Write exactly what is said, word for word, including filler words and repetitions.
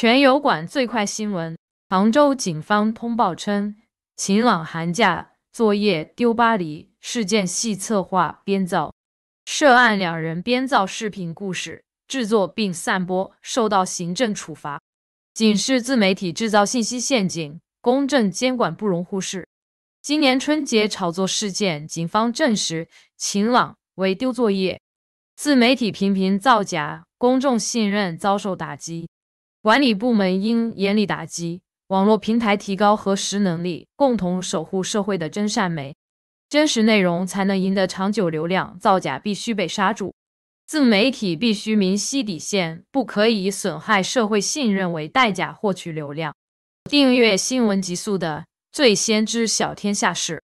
全油管最快新闻：杭州警方通报称，晴朗寒假作业丢巴黎事件系策划编造，涉案两人编造视频故事，制作并散播，受到行政处罚。警示自媒体制造信息陷阱，公正监管不容忽视。今年春节炒作事件，警方证实晴朗为丢作业，自媒体频频造假，公众信任遭受打击。管理部门应严厉打击，网络平台提高核实能力，共同守护社会的真善美。真实内容才能赢得长久流量，造假必须被刹住。自媒体必须明晰底线，不可以以损害社会信任为代价获取流量。订阅新闻极速的最先知晓天下事。